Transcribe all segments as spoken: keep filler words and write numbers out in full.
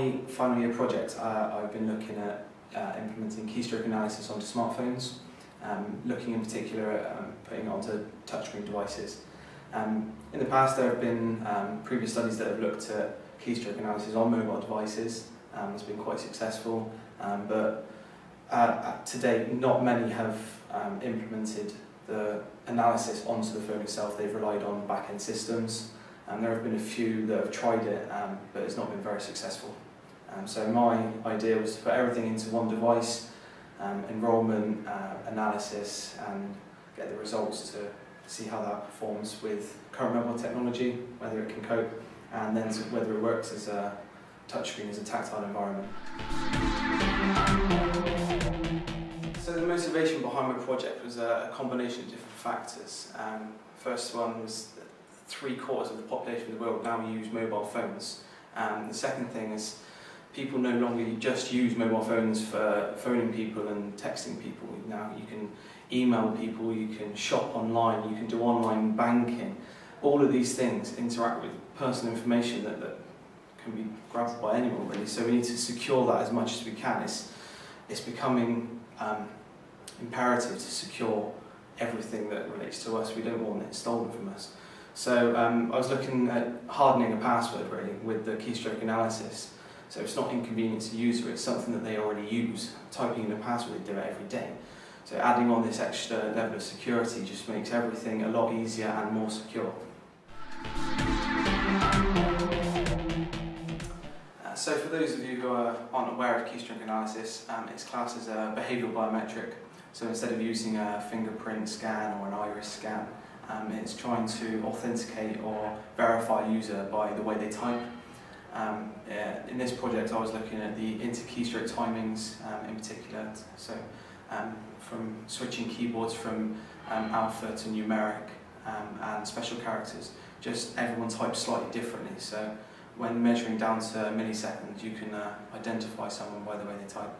my final year project, uh, I've been looking at uh, implementing keystroke analysis onto smartphones, um, looking in particular at um, putting it onto touchscreen devices. Um, in the past, there have been um, previous studies that have looked at keystroke analysis on mobile devices. Um, it's been quite successful, um, but uh, to date, not many have um, implemented the analysis onto the phone itself. They've relied on back-end systems, and there have been a few that have tried it, um, but it's not been very successful. Um, so my idea was to put everything into one device, um, enrollment, uh, analysis, and get the results to see how that performs with current mobile technology, whether it can cope, and then whether it works as a touchscreen as a tactile environment. So the motivation behind my project was a combination of different factors. Um, first one was that three quarters of the population of the world now use mobile phones. Um, the second thing is people no longer just use mobile phones for phoning people and texting people. Now you can email people, you can shop online, you can do online banking. All of these things interact with personal information that, that can be grabbed by anyone, really. So we need to secure that as much as we can. It's, it's becoming um, imperative to secure everything that relates to us. We don't want it stolen from us. So um, I was looking at hardening a password, really, with the keystroke analysis. So it's not inconvenient to the user, it's something that they already use. Typing in a password, they do it every day. So adding on this extra level of security just makes everything a lot easier and more secure. Uh, so for those of you who are, aren't aware of keystroke analysis, um, it's classed as a behavioural biometric. So instead of using a fingerprint scan or an iris scan, um, it's trying to authenticate or verify a user by the way they type. Um, yeah, in this project I was looking at the inter-keystroke timings um, in particular. So, Um, from switching keyboards from um, alpha to numeric um, and special characters. Just everyone types slightly differently, so when measuring down to milliseconds you can uh, identify someone by the way they type.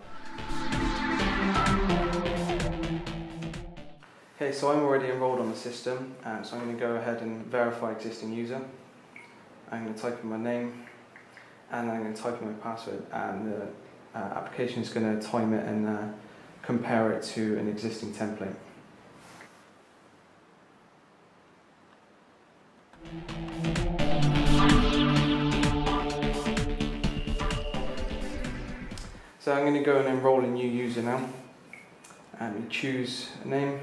Okay, so I'm already enrolled on the system, um, so I'm going to go ahead and verify existing user. I'm going to type in my name and I'm going to type in my password, and the uh, application is going to time it and uh, compare it to an existing template. So I'm going to go and enroll a new user now. And um, you choose a name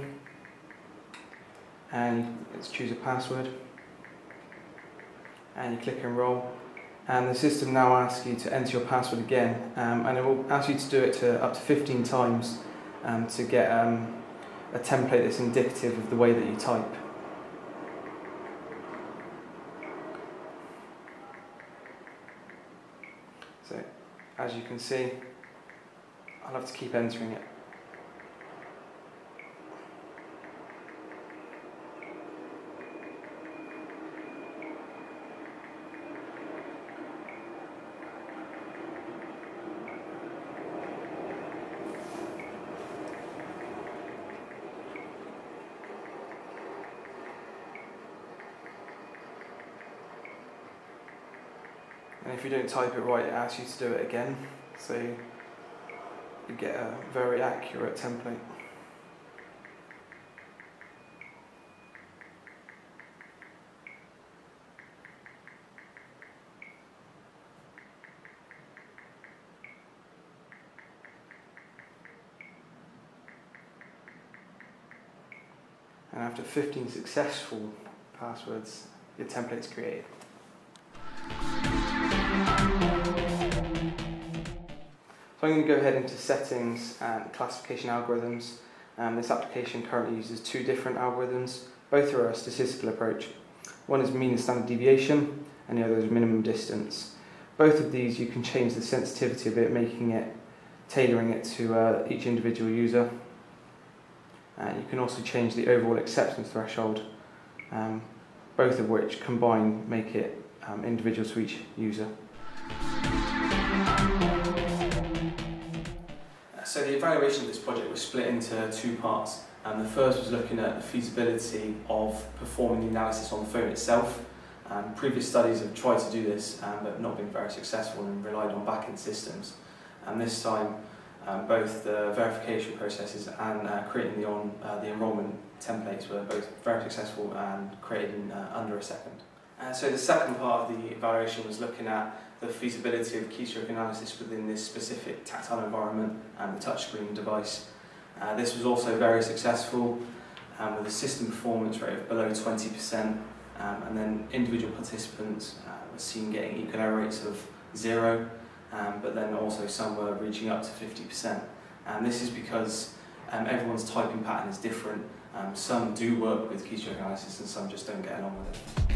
and let's choose a password and you click enroll. And the system now asks you to enter your password again, um, and it will ask you to do it to up to fifteen times um, to get um, a template that's indicative of the way that you type. So, as you can see, I'll have to keep entering it. And if you don't type it right, it asks you to do it again, so you get a very accurate template. And after fifteen successful passwords, your template's created. So I'm going to go ahead into settings and classification algorithms. Um, this application currently uses two different algorithms. Both are a statistical approach. One is mean and standard deviation, and the other is minimum distance. Both of these you can change the sensitivity of it, making it, tailoring it to uh, each individual user. And you can also change the overall acceptance threshold, um, both of which combined make it um, individual to each user. So the evaluation of this project was split into two parts, and the first was looking at the feasibility of performing the analysis on the phone itself, Um, previous studies have tried to do this um, but not been very successful and relied on back-end systems. And this time, um, both the verification processes and uh, creating the, on, uh, the enrolment templates were both very successful and created in uh, under a second. Uh, so the second part of the evaluation was looking at the feasibility of keystroke analysis within this specific tactile environment and the touchscreen device. Uh, this was also very successful um, with a system performance rate of below twenty percent. Um, and then individual participants uh, were seen getting equal error rates of zero, um, but then also some were reaching up to fifty percent. And this is because um, everyone's typing pattern is different. Um, some do work with keystroke analysis and some just don't get along with it.